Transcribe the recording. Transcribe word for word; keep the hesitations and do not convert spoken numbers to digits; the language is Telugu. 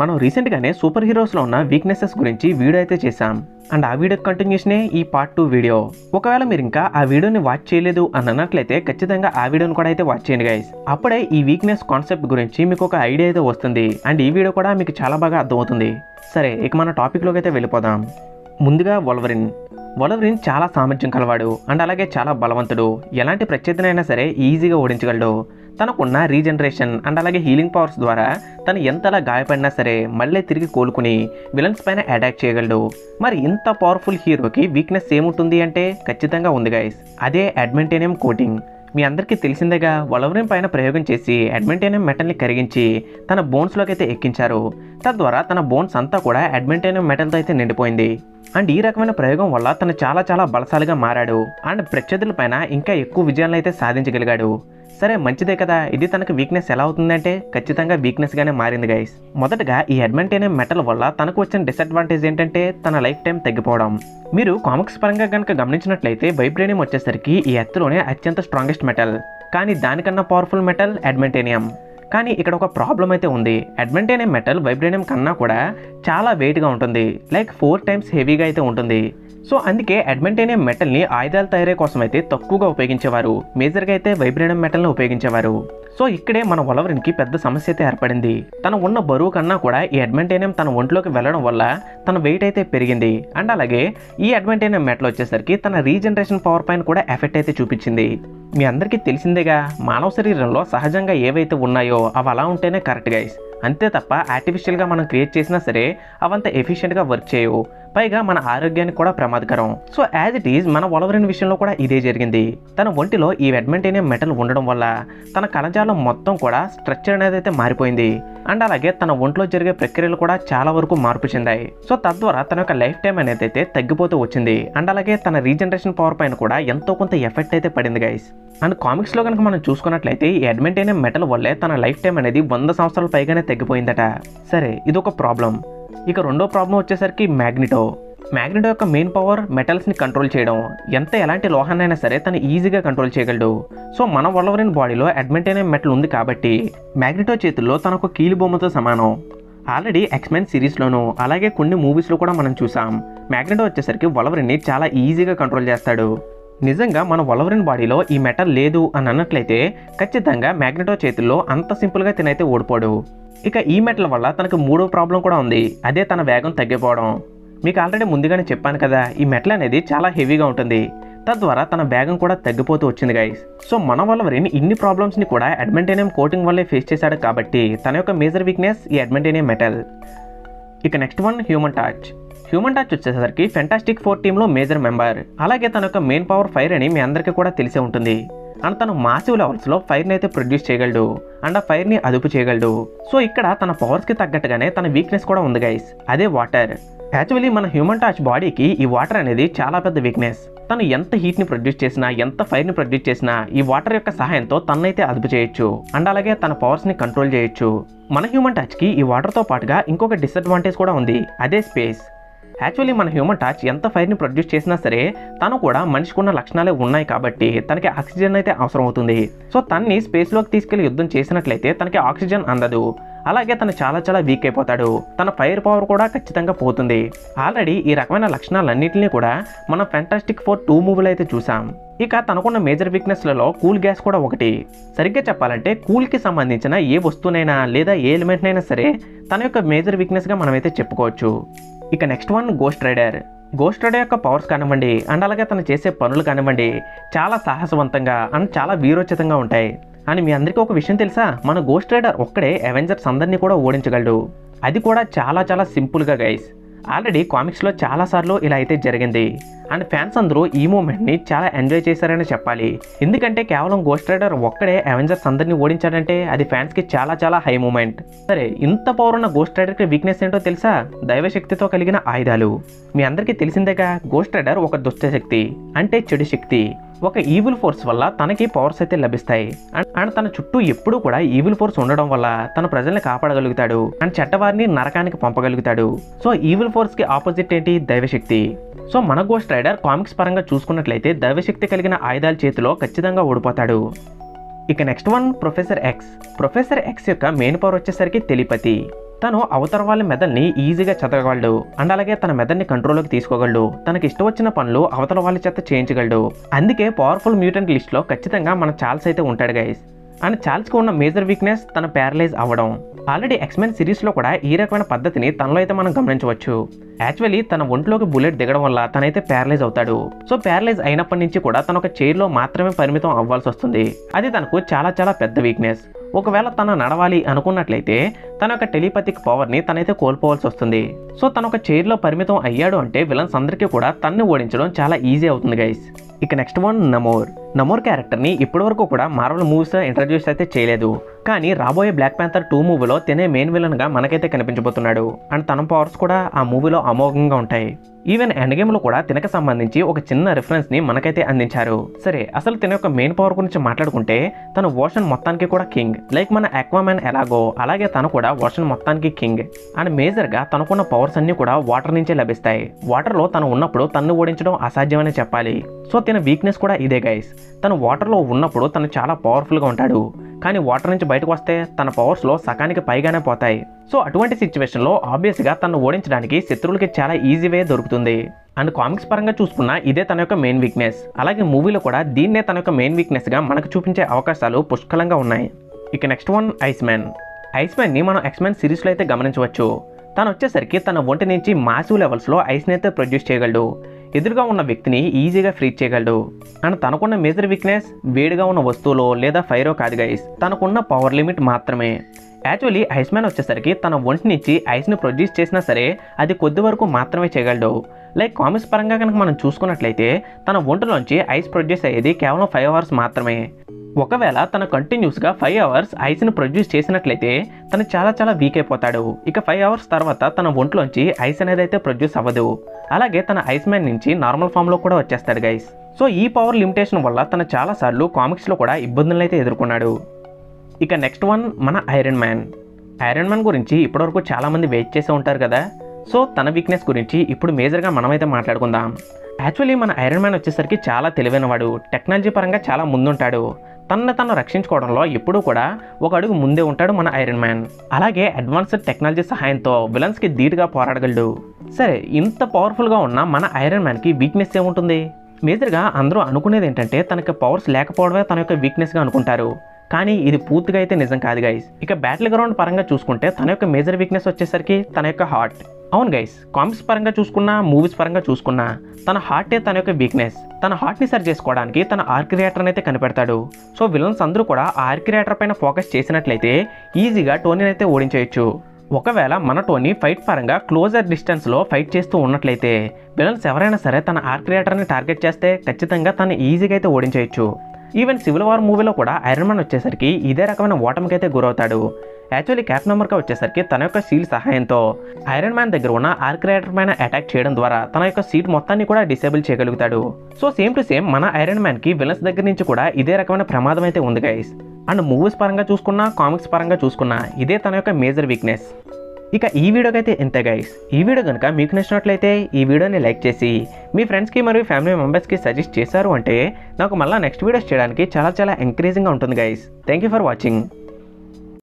మనం రీసెంట్గానే సూపర్ హీరోస్లో ఉన్న వీక్నెసెస్ గురించి వీడియో అయితే చేసాం అండ్ ఆ వీడియో కంటిన్యూషనే ఈ పార్ట్ టూ వీడియో. ఒకవేళ మీరు ఇంకా ఆ వీడియోని వాచ్ చేయలేదు అని అన్నట్లయితే ఖచ్చితంగా ఆ వీడియోని కూడా అయితే వాచ్ చేయండి గైస్. అప్పుడే ఈ వీక్నెస్ కాన్సెప్ట్ గురించి మీకు ఒక ఐడియా అయితే వస్తుంది అండ్ ఈ వీడియో కూడా మీకు చాలా బాగా అర్థమవుతుంది. సరే ఇక మన టాపిక్లోకి అయితే వెళ్ళిపోదాం. ముందుగా వొల్వరిన్. వొల్వరిన్ చాలా సామర్థ్యం కలవాడు అండ్ అలాగే చాలా బలవంతుడు. ఎలాంటి ప్రత్యేకతనైనా సరే ఈజీగా ఓడించగలడు. తనకున్న రీజనరేషన్ అండ్ అలాగే హీలింగ్ పవర్స్ ద్వారా తను ఎంతలా గాయపడినా సరే మళ్ళీ తిరిగి కోలుకుని విలన్స్ పైన అటాక్ చేయగలడు. మరి ఇంత పవర్ఫుల్ హీరోకి వీక్నెస్ ఏముంటుంది అంటే ఖచ్చితంగా ఉంది గైస్, అదే అడామంటియం కోటింగ్. మీ అందరికీ తెలిసిందేగా వొల్వరిన్ పైన ప్రయోగం చేసి అడామంటియం మెటల్ని కరిగించి తన బోన్స్లోకి అయితే ఎక్కించారు. తద్వారా తన బోన్స్ అంతా కూడా అడామంటియం మెటల్తో అయితే నిండిపోయింది అండ్ ఈ రకమైన ప్రయోగం వల్ల తను చాలా చాలా బలశాలిగా మారాడు అండ్ ప్రత్యర్థులపైన ఇంకా ఎక్కువ విజయాలను అయితే సాధించగలిగాడు. సరే మంచిదే కదా, ఇది తనకు వీక్నెస్ ఎలా అవుతుందంటే ఖచ్చితంగా వీక్నెస్గానే మారింది గైస్. మొదటగా ఈ అడామంటియం మెటల్ వల్ల తనకు వచ్చిన డిసడ్వాంటేజ్ ఏంటంటే తన లైఫ్ టైం తగ్గిపోవడం. మీరు కామిక్స్ పరంగా కనుక గమనించినట్లయితే వైబ్రేనియం వచ్చేసరికి ఈ ఎర్త్లోనే అత్యంత స్ట్రాంగెస్ట్ మెటల్, కానీ దానికన్నా పవర్ఫుల్ మెటల్ అడామంటియం. కానీ ఇక్కడ ఒక ప్రాబ్లం అయితే ఉంది. అడామంటియం మెటల్ వైబ్రేనియం కన్నా కూడా చాలా వెయిట్గా ఉంటుంది, లైక్ ఫోర్ టైమ్స్ హెవీగా అయితే ఉంటుంది. సో అందుకే అడామంటియం మెటల్ని ఆయుధాల తయారీ కోసం అయితే తక్కువగా ఉపయోగించేవారు, మేజర్గా అయితే వైబ్రేనియం మెటల్ని ఉపయోగించేవారు. సో ఇక్కడే మన వొల్వరిన్కి పెద్ద సమస్య అయితే ఏర్పడింది. తన ఉన్న బరువు కన్నా కూడా ఈ అడామంటియం తన ఒంట్లోకి వెళ్ళడం వల్ల తన వెయిట్ అయితే పెరిగింది అండ్ అలాగే ఈ అడామంటియం మెటల్ వచ్చేసరికి తన రీజనరేషన్ పవర్ పైన కూడా ఎఫెక్ట్ అయితే చూపించింది. మీ అందరికీ తెలిసిందేగా మానవ శరీరంలో సహజంగా ఏవైతే ఉన్నాయో అవి అలా ఉంటేనే కరెక్ట్ గైస్, అంతే తప్ప ఆర్టిఫిషియల్గా మనం క్రియేట్ చేసినా సరే అవంత ఎఫిషియెంట్గా వర్క్ చేయవు, పైగా మన ఆరోగ్యానికి కూడా ప్రమాదకరం. సో యాజ్ ఇట్ ఈజ్ మన వొల్వరిన్ విషయంలో కూడా ఇదే జరిగింది. తన ఒంటిలో ఈ అడామంటియం మెటల్ ఉండడం వల్ల తన కణజాలం మొత్తం కూడా స్ట్రక్చర్ అనేది అయితే మారిపోయింది అండ్ అలాగే తన ఒంట్లో జరిగే ప్రక్రియలు కూడా చాలా వరకు మార్పు చెందాయి. సో తద్వారా తన యొక్క లైఫ్ టైం అనేది అయితే తగ్గిపోతూ వచ్చింది అండ్ అలాగే తన రీజనరేషన్ పవర్ పైన కూడా ఎంతో కొంత ఎఫెక్ట్ అయితే పడింది గైస్. అండ్ కామిక్స్లో కనుక మనం చూసుకున్నట్లయితే ఈ అడామంటియం మెటల్ వల్లే తన లైఫ్ టైం అనేది వంద సంవత్సరాల పైగానే తగ్గిపోయిందట. సరే ఇదొక ప్రాబ్లం. ఇక రెండో ప్రాబ్లం వచ్చేసరికి మ్యాగ్నెటో. మ్యాగ్నెటో యొక్క మెయిన్ పవర్ మెటల్స్ని కంట్రోల్ చేయడం. ఎంత ఎలాంటి లోహాన్నైనా సరే తను ఈజీగా కంట్రోల్ చేయగలడు. సో మన వొల్వరిన్ బాడీలో అడామంటియం మెటల్ ఉంది కాబట్టి మ్యాగ్నెటో చేతుల్లో తనకు కీలు బొమ్మతో సమానం. ఆల్రెడీ ఎక్స్మెన్ సిరీస్లోనూ అలాగే కొన్ని మూవీస్లో కూడా మనం చూసాం, మ్యాగ్నెటో వచ్చేసరికి వొల్వరిన్ని చాలా ఈజీగా కంట్రోల్ చేస్తాడు. నిజంగా మన వొల్వరిన్ బాడీలో ఈ మెటల్ లేదు అని అన్నట్లయితే ఖచ్చితంగా మ్యాగ్నెటో చేతుల్లో అంత సింపుల్గా తినైతే ఓడిపోడు. ఇక ఈ మెటల్ వల్ల తనకు మూడో ప్రాబ్లం కూడా ఉంది, అదే తన వేగం తగ్గిపోవడం. మీకు ఆల్రెడీ ముందుగానే చెప్పాను కదా, ఈ మెటల్ అనేది చాలా హెవీగా ఉంటుంది, తద్వారా తన వేగం కూడా తగ్గిపోతూ వచ్చింది గైస్. సో మన వొల్వరిన్ ఇన్ని ప్రాబ్లమ్స్ని కూడా అడామంటియం కోటింగ్ వల్లే ఫేస్ చేశాడు కాబట్టి తన యొక్క మేజర్ వీక్నెస్ ఈ అడామంటియం మెటల్. ఇక next one human touch. Human touch వచ్చేసరికి ఫెంటాస్టిక్ ఫోర్ టీంలో మేజర్ మెంబర్, అలాగే తన యొక్క మెయిన్ పవర్ ఫైర్ అని మీ అందరికీ కూడా తెలిసే ఉంటుంది. అండ్ తను మాసివ్ లెవెల్స్లో ఫైర్ని అయితే ప్రొడ్యూస్ చేయగలడు అండ్ ఆ ఫైర్ని అదుపు చేయగలడు. సో ఇక్కడ తన పవర్స్కి తగ్గట్టుగానే తన వీక్నెస్ కూడా ఉంది గైస్, అదే వాటర్. యాక్చువల్లీ మన హ్యూమన్ టచ్ బాడీకి ఈ వాటర్ అనేది చాలా పెద్ద వీక్నెస్. తను ఎంత హీట్ని ప్రొడ్యూస్ చేసినా ఎంత ఫైర్ని ప్రొడ్యూస్ చేసినా ఈ వాటర్ యొక్క సహాయంతో తనైతే అదుపు చేయొచ్చు అండ్ అలాగే తన పవర్స్ని కంట్రోల్ చేయొచ్చు. మన హ్యూమన్ టచ్కి ఈ వాటర్తో పాటుగా ఇంకొక డిసడ్వాంటేజ్ కూడా ఉంది, అదే స్పేస్. యాక్చువల్లీ మన హ్యూమన్ టచ్ ఎంత ఫైర్ని ప్రొడ్యూస్ చేసినా సరే తను కూడా మనిషికున్న లక్షణాలే ఉన్నాయి కాబట్టి తనకి ఆక్సిజన్ అయితే అవసరం అవుతుంది. సో తన్ని స్పేస్లోకి తీసుకెళ్లి యుద్ధం చేసినట్లయితే తనకి ఆక్సిజన్ అందదు, అలాగే తను చాలా చాలా వీక్ అయిపోతాడు, తన ఫైర్ పవర్ కూడా ఖచ్చితంగా పోతుంది. ఆల్రెడీ ఈ రకమైన లక్షణాలన్నింటినీ కూడా మనం ఫ్యాంటాస్టిక్ ఫోర్ టూ మూవీలో అయితే చూసాం. ఇక తనకున్న మేజర్ వీక్నెస్లలో కూల్ గ్యాస్ కూడా ఒకటి. సరిగ్గా చెప్పాలంటే కూల్కి సంబంధించిన ఏ వస్తువునైనా లేదా ఏ ఎలిమెంట్నైనా సరే తన యొక్క మేజర్ వీక్నెస్గా మనమైతే చెప్పుకోవచ్చు. ఇక next one ghost rider. Ghost rider యొక్క పవర్స్ కానివ్వండి అండ్ అలాగే తను చేసే పనులు కానివ్వండి చాలా సాహసవంతంగా అండ్ చాలా వీరోచితంగా ఉంటాయి. అని మీ అందరికీ ఒక విషయం తెలుసా, మన గోస్ట్ రైడర్ ఒక్కడే అవెంజర్స్ అందరినీ కూడా ఓడించగలడు, అది కూడా చాలా చాలా సింపుల్గా గైస్. ఆల్రెడీ కామిక్స్లో చాలాసార్లు ఇలా అయితే జరిగింది అండ్ ఫ్యాన్స్ అందరూ ఈ మూమెంట్ని చాలా ఎంజాయ్ చేశారని చెప్పాలి. ఎందుకంటే కేవలం గోస్ట్ రైడర్ ఒక్కడే అవెంజర్స్ అందరినీ ఓడించాడంటే అది ఫ్యాన్స్కి చాలా చాలా హై మూమెంట్. సరే ఇంత పవర్ ఉన్న గోస్ట్ రైడర్కి వీక్నెస్ ఏంటో తెలుసా, దైవశక్తితో కలిగిన ఆయుధాలు. మీ అందరికీ తెలిసిందేగా గోస్ట్ రైడర్ ఒక దుష్ట శక్తి, అంటే చెడు శక్తి, ఒక ఈవిల్ ఫోర్స్ వల్ల తనకి పవర్స్ అయితే లభిస్తాయి అండ్ తన చుట్టూ ఎప్పుడూ కూడా ఈవిల్ ఫోర్స్ ఉండడం వల్ల తన ప్రజల్ని కాపాడగలుగుతాడు అండ్ చట్టవారిని నరకానికి పంపగలుగుతాడు. సో ఈవిల్ ఫోర్స్కి ఆపోజిట్ ఏంటి, దైవశక్తి. సో మన గోస్ట్ రైడర్ కామిక్స్ పరంగా చూసుకున్నట్లయితే దైవశక్తి కలిగిన ఆయుధాల చేతిలో ఖచ్చితంగా ఓడిపోతాడు. ఇక next one professor X. Professor X యొక్క మెయిన్ పవర్ వచ్చేసరికి టెలిపతి. తను అవతల వాళ్ళ మెదడుని ఈజీగా చదవగలడు అండ్ అలాగే తన మెదడుని కంట్రోల్లోకి తీసుకోగలడు. తనకి ఇష్టం వచ్చిన పనులు అవతల వాళ్ళ చేత చేయించగలడు. అందుకే పవర్ఫుల్ మ్యూటెంట్ లిస్ట్లో ఖచ్చితంగా మన చార్ల్స్ అయితే ఉంటాడు గైస్. అండ్ చార్ల్స్కి ఉన్న మేజర్ వీక్నెస్ తన ప్యారలైజ్ అవ్వడం. ఆల్రెడీ ఎక్స్మెన్ సిరీస్లో కూడా ఈ రకమైన పద్ధతిని తనలో అయితే మనం గమనించవచ్చు. యాక్చువల్లీ తన ఒంట్లోకి బుల్లెట్ దిగడం వల్ల తనైతే ప్యారలైజ్ అవుతాడు. సో ప్యారలైజ్ అయినప్పటి నుంచి కూడా తన ఒక చైర్లో మాత్రమే పరిమితం అవ్వాల్సి వస్తుంది. అది తనకు చాలా చాలా పెద్ద వీక్నెస్. ఒకవేళ తను నడవాలి అనుకున్నట్లయితే తన యొక్క టెలిపతిక్ పవర్ని తనైతే కోల్పోవాల్సి వస్తుంది. సో తన ఒక చైర్లో పరిమితం అయ్యాడు అంటే విలన్స్ అందరికీ కూడా తన్ని ఓడించడం చాలా ఈజీ అవుతుంది గైస్. ఇక నెక్స్ట్ వన్ నమోర్. నమోర్ క్యారెక్టర్ని ఇప్పటివరకు కూడా మార్వెల్ మూవీస్లో ఇంట్రడ్యూస్ అయితే చేయలేదు. కానీ రాబోయే బ్లాక్ ప్యాంథర్ టూ మూవీలో తినే మెయిన్ విలన్గా మనకైతే కనిపించబోతున్నాడు. అండ్ తన పవర్స్ కూడా ఆ మూవీలో అమోఘంగా ఉంటాయి. ఈవెన్ ఎండ్ గేమ్లో కూడా తినకు సంబంధించి ఒక చిన్న రిఫరెన్స్ని మనకైతే అందించారు. సరే, అసలు తిన యొక్క మెయిన్ పవర్ గురించి మాట్లాడుకుంటే తను ఓషన్ మొత్తానికి కూడా కింగ్. లైక్ మన అక్వామ్యాన్ ఎలాగో అలాగే తను కూడా ఓషన్ మొత్తానికి కింగ్. అండ్ మేజర్గా తనకున్న పవర్స్ అన్నీ కూడా వాటర్ నుంచే లభిస్తాయి. వాటర్లో తను ఉన్నప్పుడు తన్ను ఓడించడం అసాధ్యమనే చెప్పాలి. సో తిన వీక్నెస్ కూడా ఇదే గైస్. తను వాటర్లో ఉన్నప్పుడు తను చాలా పవర్ఫుల్గా ఉంటాడు. కానీ వాటర్ నుంచి బయటకు వస్తే తన పవర్స్లో సకానికి పైగానే పోతాయి. సో అటువంటి సిచ్యువేషన్లో ఆబ్వియస్గా తనను ఓడించడానికి శత్రువులకి చాలా ఈజీ వే దొరుకుతుంది. అండ్ కామిక్స్ పరంగా చూసుకున్నా ఇదే తన యొక్క మెయిన్ వీక్నెస్. అలాగే మూవీలో కూడా దీన్నే తన యొక్క మెయిన్ వీక్నెస్గా మనకు చూపించే అవకాశాలు పుష్కలంగా ఉన్నాయి. ఇక నెక్స్ట్ వన్ ఐస్ మ్యాన్. ఐస్ మ్యాన్ని మనం ఎక్స్మెన్ సిరీస్లో అయితే గమనించవచ్చు. తను వచ్చేసరికి తన ఒంటి నుంచి మాసివ్ లెవెల్స్లో ఐస్ని అయితే ప్రొడ్యూస్ చేయగలడు. ఎదురుగా ఉన్న వ్యక్తిని ఈజీగా ఫ్రీజ్ చేయగలడు. అండ్ తనకున్న మేజర్ వీక్నెస్ వేడిగా ఉన్న వస్తువులో లేదా ఫైరో కాదు గైస్, తనకున్న పవర్ లిమిట్ మాత్రమే. యాక్చువల్లీ ఐస్ మ్యాన్ వచ్చేసరికి తన ఒంటి నుంచి ఐస్ని ప్రొడ్యూస్ చేసినా సరే అది కొద్ది వరకు మాత్రమే చేయగలడు. లైక్ కామిక్స్ పరంగా కనుక మనం చూసుకున్నట్లయితే తన ఒంటిలోంచి ఐస్ ప్రొడ్యూస్ అయ్యేది కేవలం ఫైవ్ అవర్స్ మాత్రమే. ఒకవేళ తను కంటిన్యూస్గా ఫైవ్ అవర్స్ ఐస్ని ప్రొడ్యూస్ చేసినట్లయితే తను చాలా చాలా వీక్ అయిపోతాడు. ఇక ఫైవ్ అవర్స్ తర్వాత తన ఒంట్లోంచి ఐస్ అనేది అయితే ప్రొడ్యూస్ అవ్వదు. అలాగే తన ఐస్ మ్యాన్ నుంచి నార్మల్ ఫామ్లో కూడా వచ్చేస్తాడు గైస్. సో ఈ పవర్ లిమిటేషన్ వల్ల తను చాలాసార్లు కామిక్స్లో కూడా ఇబ్బందులను అయితే ఎదుర్కొన్నాడు. ఇక నెక్స్ట్ వన్ మన ఐరన్ మ్యాన్. ఐరన్ మ్యాన్ గురించి ఇప్పటివరకు చాలామంది వెయిట్ చేసే ఉంటారు కదా. సో తన వీక్నెస్ గురించి ఇప్పుడు మేజర్గా మనమైతే మాట్లాడుకుందాం. యాక్చువల్లీ మన ఐరన్ మ్యాన్ వచ్చేసరికి చాలా తెలివైనవాడు. టెక్నాలజీ పరంగా చాలా ముందుంటాడు. తనను తను రక్షించుకోవడంలో ఎప్పుడూ కూడా ఒక అడుగు ముందే ఉంటాడు మన ఐరన్ మ్యాన్. అలాగే అడ్వాన్స్డ్ టెక్నాలజీ సహాయంతో విలన్స్కి ధీటుగా పోరాడగలడు. సరే, ఇంత పవర్ఫుల్గా ఉన్న మన ఐరన్ మ్యాన్కి వీక్నెస్ ఏముంటుంది? మేజర్గా అందరూ అనుకునేది ఏంటంటే తనకి పవర్స్ లేకపోవడమే తన యొక్క వీక్నెస్గా అనుకుంటారు. కానీ ఇది పూర్తిగా అయితే నిజం కాదు గైస్. ఇక బ్యాటిల్ గ్రౌండ్ పరంగా చూసుకుంటే తన యొక్క మేజర్ వీక్నెస్ వచ్చేసరికి తన యొక్క హార్ట్. అవును గైస్, కామిక్స్ పరంగా చూసుకున్నా మూవీస్ పరంగా చూసుకున్నా తన హార్టే తన యొక్క వీక్నెస్. తన హార్ట్ని సరి చేసుకోవడానికి తన ఆర్క్ రియాక్టర్ అయితే కనిపెడతాడు. సో విలన్స్ అందరూ కూడా ఆర్క్ రియాక్టర్ పైన ఫోకస్ చేసినట్లయితే ఈజీగా టోనీని అయితే ఓడించేయచ్చు. ఒకవేళ మన టోనీ ఫైట్ పరంగా క్లోజర్ డిస్టెన్స్లో ఫైట్ చేస్తూ ఉన్నట్లయితే విలన్స్ ఎవరైనా సరే తన ఆర్క్ రియాక్టర్ని టార్గెట్ చేస్తే ఖచ్చితంగా తను ఈజీగా అయితే ఓడించేయచ్చు. ఈవెన్ సివిల్ వార్ మూవీలో కూడా ఐరన్ మ్యాన్ వచ్చేసరికి ఇదే రకమైన ఓటమికి అయితే గురవుతాడు. యాక్చువల్లీ క్యాప్టెన్ అమెరికా వచ్చేసరికి తన యొక్క షీల్డ్ సహాయంతో ఐరన్ మ్యాన్ దగ్గర ఉన్న ఆర్క్ రియాక్టర్ పైన అటాక్ చేయడం ద్వారా తన యొక్క షీల్డ్ మొత్తాన్ని కూడా డిసేబుల్ చేయగలుగుతాడు. సో సేమ్ టు సేమ్ మన ఐరన్ మ్యాన్కి విలన్స్ దగ్గర నుంచి కూడా ఇదే రకమైన ప్రమాదం అయితే ఉంది గైస్. అండ్ మూవీస్ పరంగా చూసుకున్నా కామిక్స్ పరంగా చూసుకున్నా ఇదే తన యొక్క మేజర్ వీక్నెస్. ఇక ఈ వీడియోకైతే ఇంతే గైస్. ఈ వీడియో కనుక మీకు నచ్చినట్లయితే ఈ వీడియోని లైక్ చేసి మీ ఫ్రెండ్స్కి మరియు ఫ్యామిలీ మెంబర్స్కి సజెస్ట్ చేశారు అంటే నాకు మళ్ళీ నెక్స్ట్ వీడియోస్ చేయడానికి చాలా చాలా ఎంకరేజింగ్గా ఉంటుంది guys. Thank you for watching.